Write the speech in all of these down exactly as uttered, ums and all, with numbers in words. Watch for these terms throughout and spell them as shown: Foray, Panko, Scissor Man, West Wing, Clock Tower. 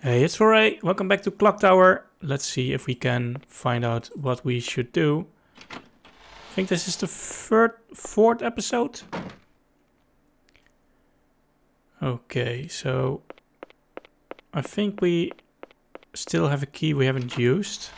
Hey, it's Foray. Welcome back to Clock Tower. Let's see if we can find out what we should do. I think this is the third, fourth episode. Okay, so I think we still have a key we haven't used,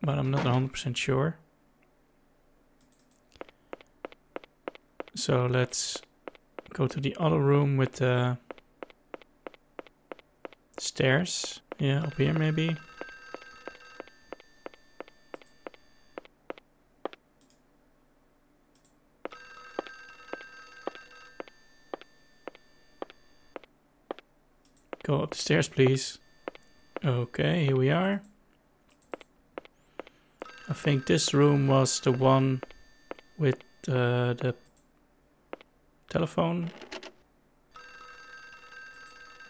but I'm not one hundred percent sure. So let's go to the other room with the stairs. Yeah, up here maybe. Go up the stairs, please. Okay, here we are. I think this room was the one with uh, the telephone.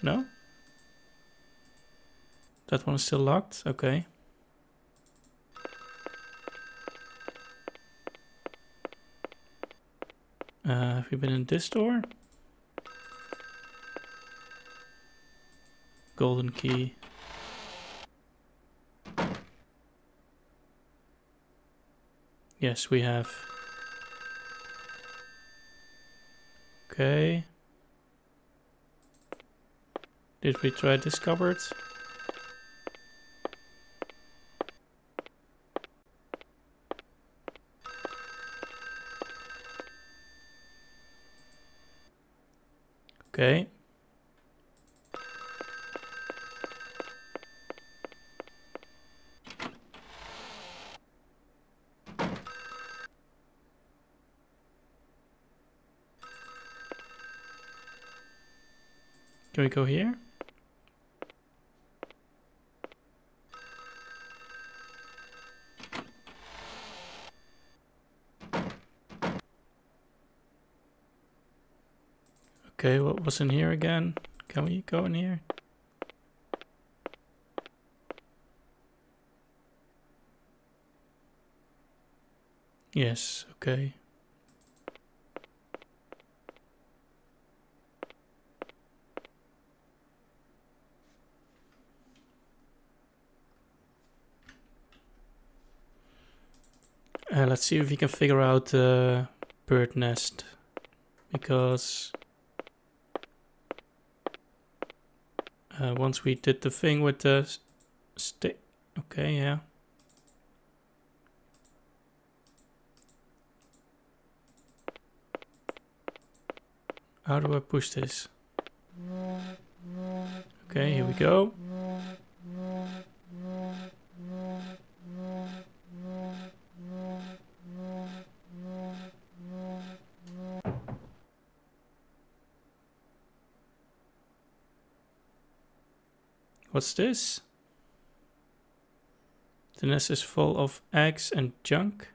No? That one is still locked? Okay. Uh, have we been in this door? Golden key. Yes, we have. Okay. Did we try this cupboard? Okay. Can we go here? Okay, what was in here again? Can we go in here? Yes, okay. Uh, let's see if we can figure out the uh, bird nest, because uh, once we did the thing with the stick, okay, yeah. How do I push this? Okay, here we go. What's this? The nest is full of eggs and junk.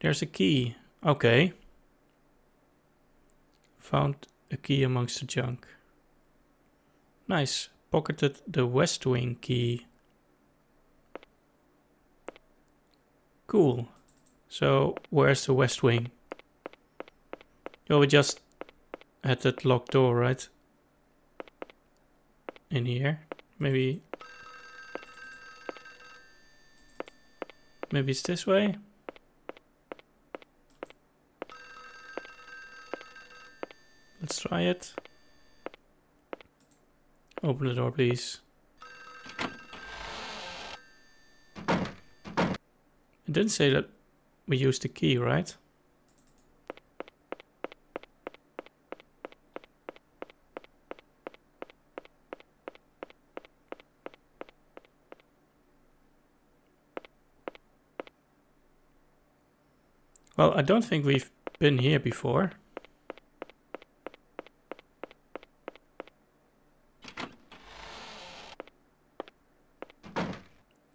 There's a key. Okay. Found a key amongst the junk. Nice. Pocketed the West Wing key. Cool. So, where's the West Wing? Oh, we just had that locked door, right? In here, maybe maybe it's this way. Let's try it. Open the door, please. It didn't say that we used the key, right? Well, I don't think we've been here before.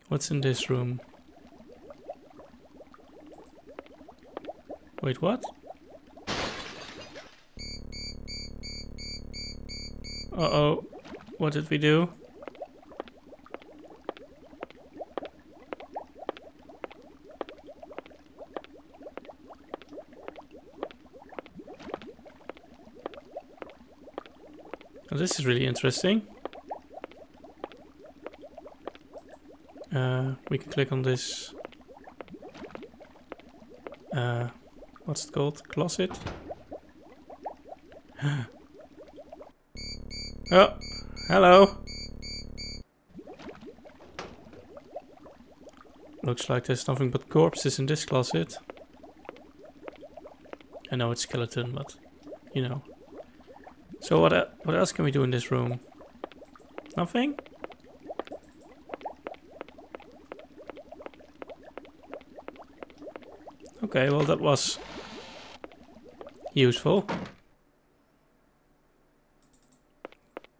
What's in this room? Wait, what? Uh-oh, what did we do? Now this is really interesting. Uh, we can click on this. Uh, what's it called? Closet. Oh, hello. Looks like there's nothing but corpses in this closet. I know it's skeleton, but you know. So what? Uh, what else can we do in this room? Nothing. Okay, well that was useful.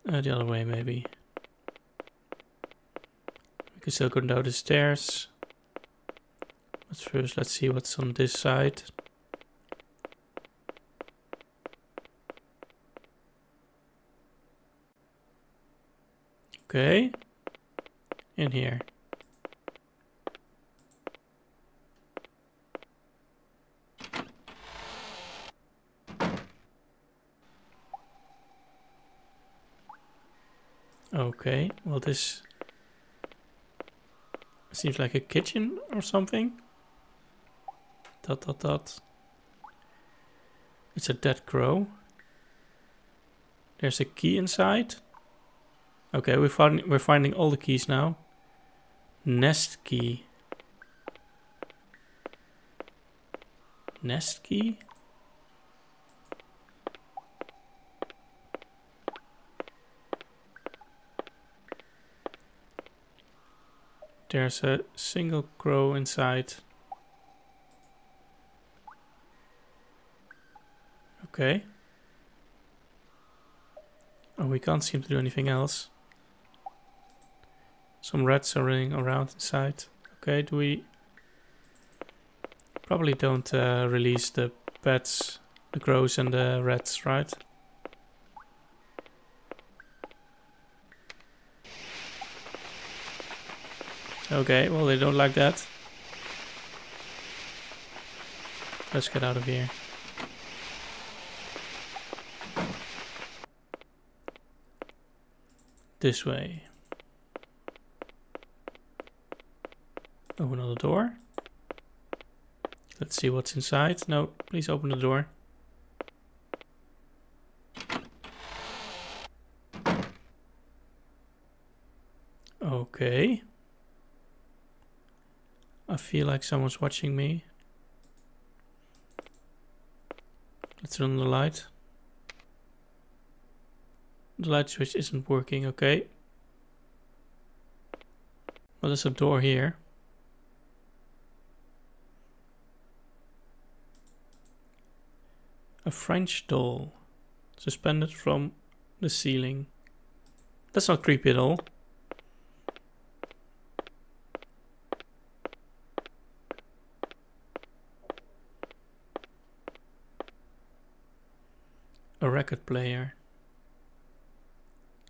Uh, the other way, maybe. We can still go down the stairs. But first, let's see what's on this side. Okay. In here. Okay, well this seems like a kitchen or something. Dot dot dot. It's a dead crow. There's a key inside. Okay, we're finding we're finding all the keys now. Nest key. Nest key. There's a single crow inside. Okay. Oh, we can't seem to do anything else. Some rats are running around inside. Okay, do we... Probably don't uh, release the pets, the crows and the rats, right? Okay, well they don't like that. Let's get out of here. This way. Open another door. Let's see what's inside. No, please open the door. Okay. I feel like someone's watching me. Let's turn on the light. The light switch isn't working, okay. Well, there's a door here. A French doll suspended from the ceiling. That's not creepy at all. A record player.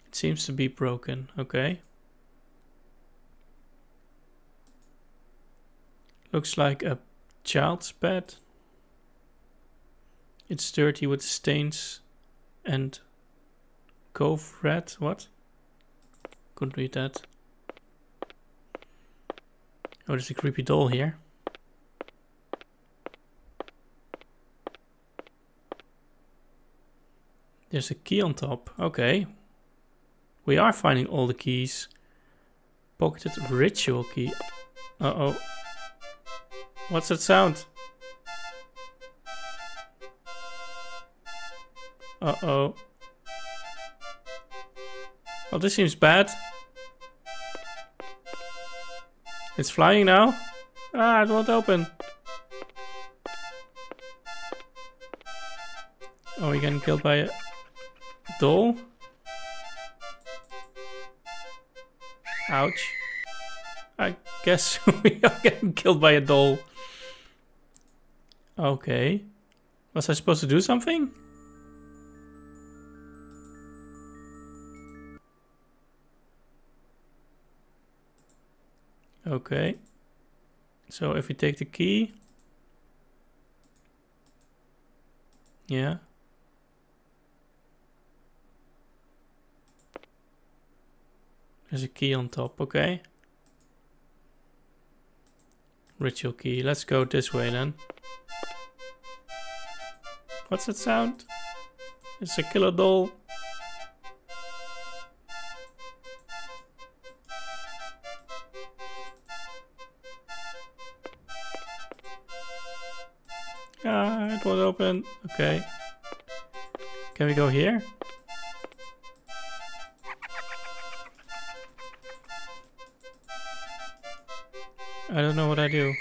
It seems to be broken, okay. Looks like a child's bed. It's dirty with stains and cove red. What? Couldn't read that. Oh, there's a creepy doll here. There's a key on top. Okay. We are finding all the keys. Pocketed ritual key. Uh-oh. What's that sound? Uh-oh. Oh, this seems bad. It's flying now. Ah, it won't open. Oh, we're getting killed by a... doll. Ouch. I guess we are getting killed by a doll. Okay. Was I supposed to do something? Okay. So if we take the key. Yeah. There's a key on top, okay. Ritual key, let's go this way then. What's that sound? It's a killer doll. Ah, it won't open. Okay. Can we go here? I don't know what I do.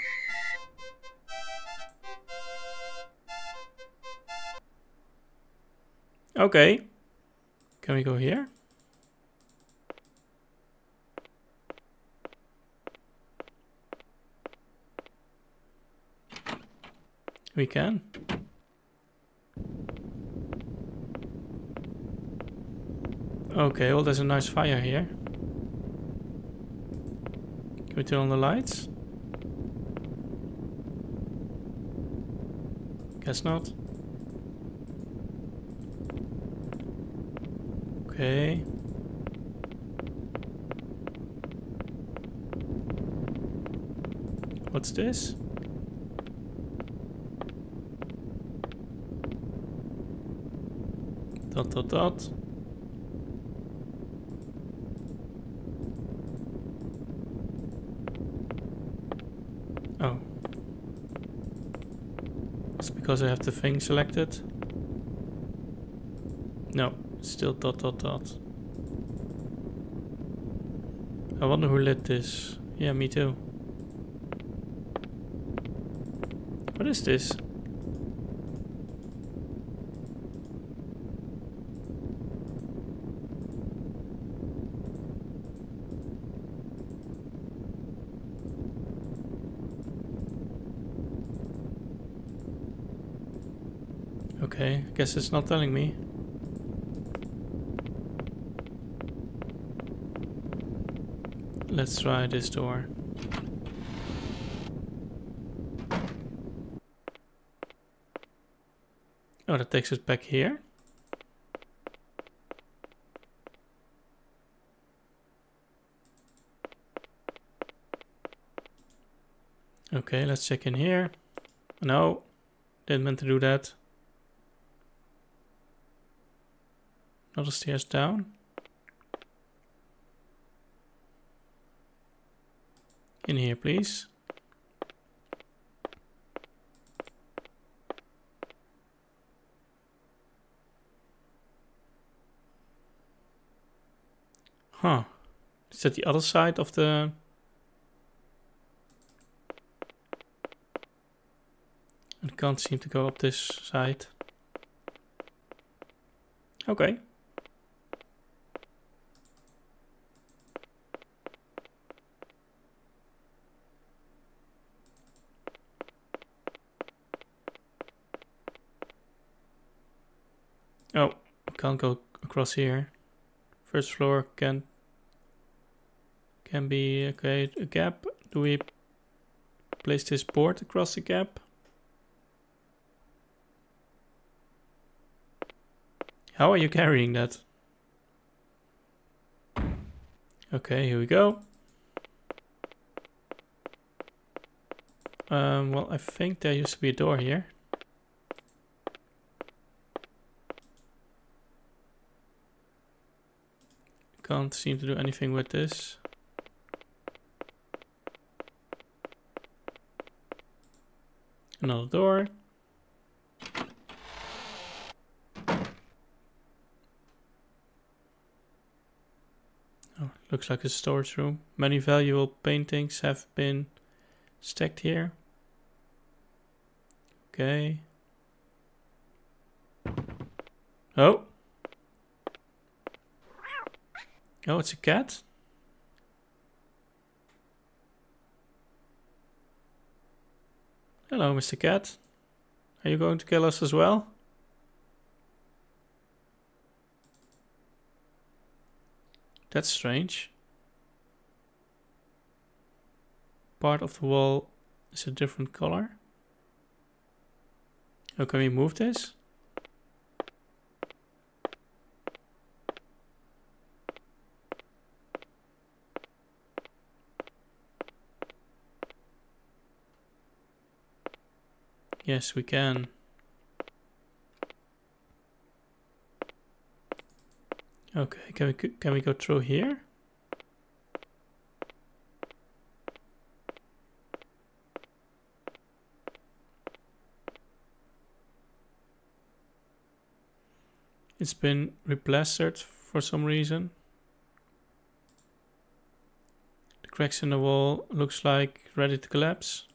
Okay. Can we go here? We can. Okay, well, there's a nice fire here. Can we turn on the lights? Guess not. Okay. What's this? Dot dot dot. Oh. It's because I have the thing selected. No, still dot dot dot. I wonder who lit this. Yeah, me too. What is this? Okay, I guess it's not telling me. Let's try this door. Oh, that takes us back here. Okay, let's check in here. No, didn't mean to do that. Another stairs down. In here, please. Huh. Is that the other side of the... I can't seem to go up this side. Okay. Oh, can't go across here. First floor can can be okay. A gap. Do we place this board across the gap? How are you carrying that? Okay, here we go. Um, well, I think there used to be a door here. Can't seem to do anything with this. Another door. Oh, looks like a storage room. Many valuable paintings have been stacked here. Okay. Oh. Oh, it's a cat? Hello, Mister Cat. Are you going to kill us as well? That's strange. Part of the wall is a different color. Oh, can we move this? Yes, we can. Okay, can we can we go through here? It's been replastered for some reason. The cracks in the wall looks like ready to collapse.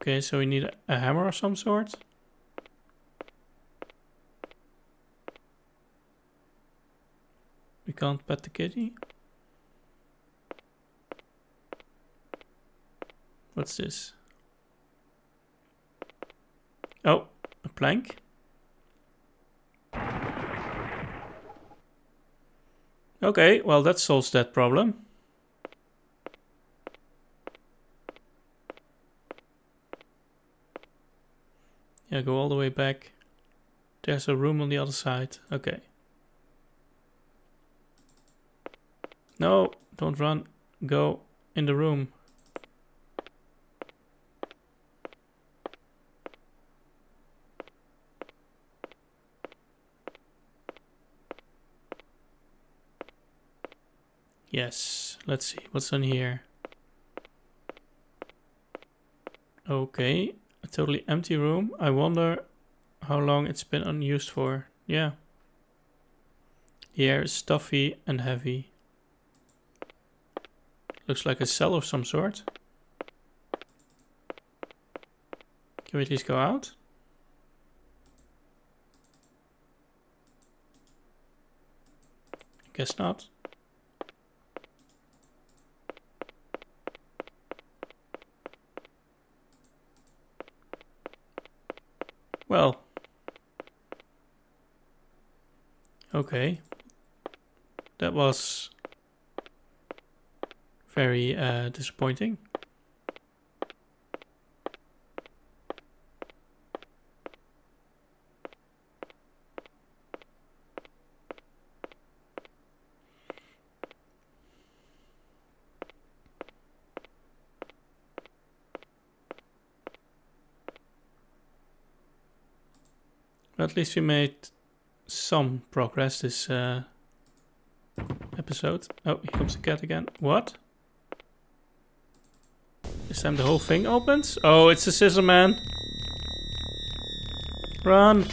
Okay, so we need a hammer of some sort. We can't pet the kitty. What's this? Oh, a plank. Okay, well that solves that problem. Yeah, go all the way back. There's a room on the other side. Okay. No, don't run. Go in the room. Yes, let's see what's on here. Okay, a totally empty room. I wonder how long it's been unused for. Yeah. The air is stuffy and heavy. Looks like a cell of some sort. Can we at least go out? Guess not. Well. Okay. That was very uh, disappointing. But at least we made some progress this uh, episode. Oh, here comes the cat again. What? This time the whole thing opens. Oh, it's the Scissor Man. Run.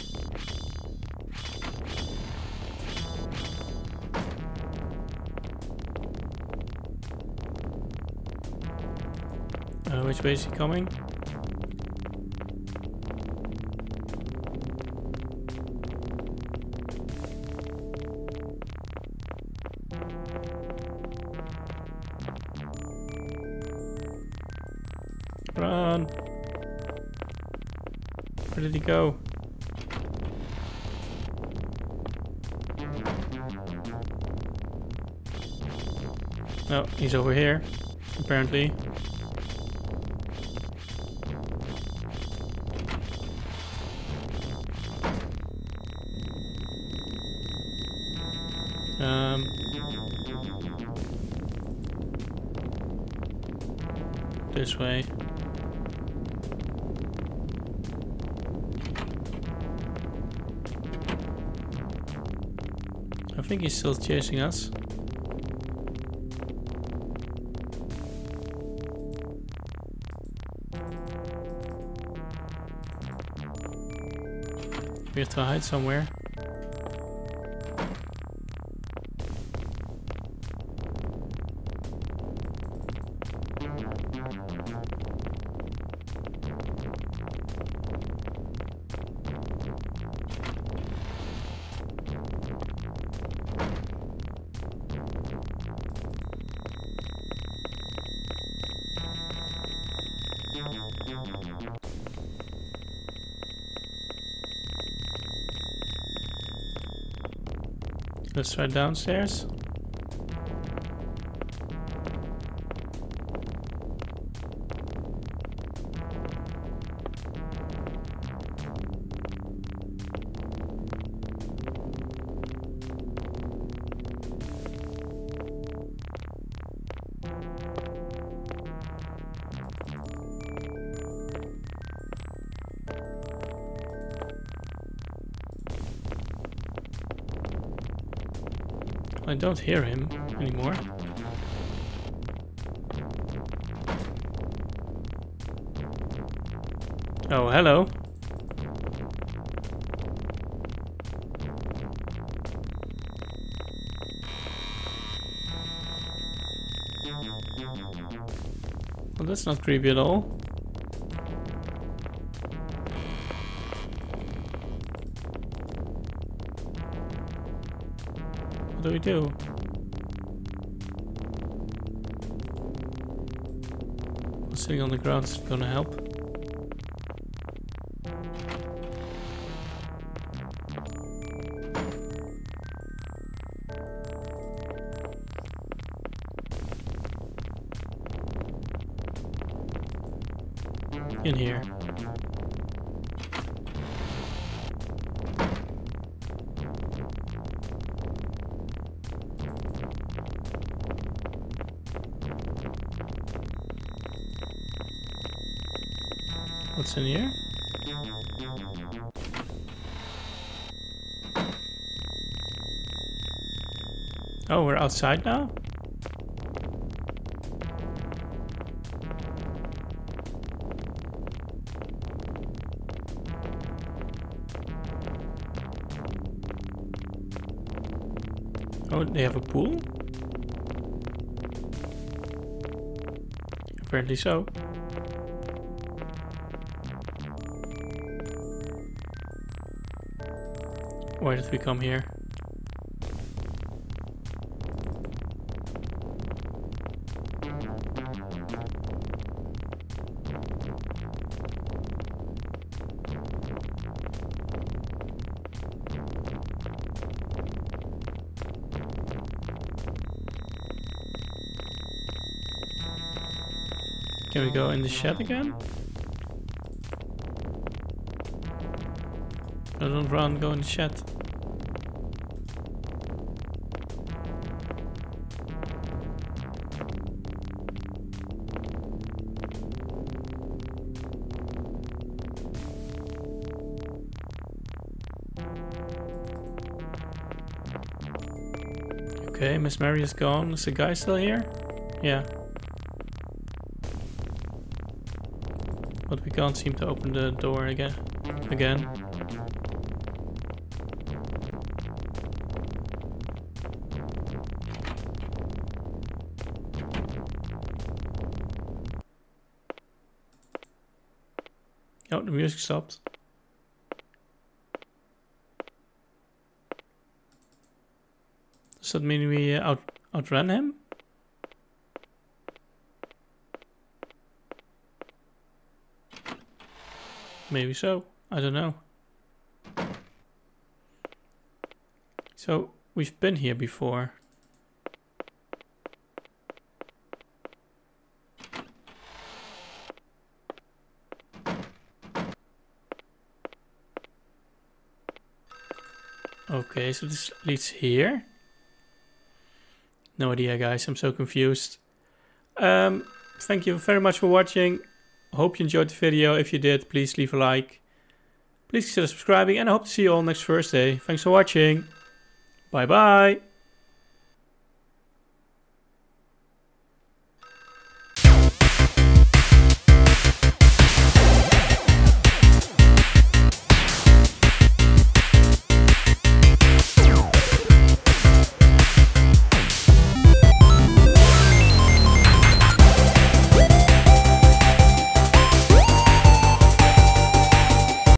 Uh, which way is he coming? Run! Where did he go? No, he's over here, apparently. Um. This way. I think he's still chasing us. We have to hide somewhere. Let's try downstairs. I don't hear him anymore. Oh, hello. Well, that's not creepy at all. What do we do? Sitting on the ground is gonna help. In here. What's in here? Oh, we're outside now? Oh, they have a pool? Apparently so. Why did we come here? Can we go in the shed again? No, don't run, go in the shed. Okay, Miss Mary is gone. Is the guy still here? Yeah. But we can't seem to open the door again. Again. Oh, the music stopped. Does that mean we out outran him? Maybe so. I don't know. So we've been here before. Okay, so this leads here. No idea, guys. I'm so confused. Um, thank you very much for watching. Hope you enjoyed the video. If you did, please leave a like. Please consider subscribing, and I hope to see you all next Thursday. Thanks for watching. Bye bye.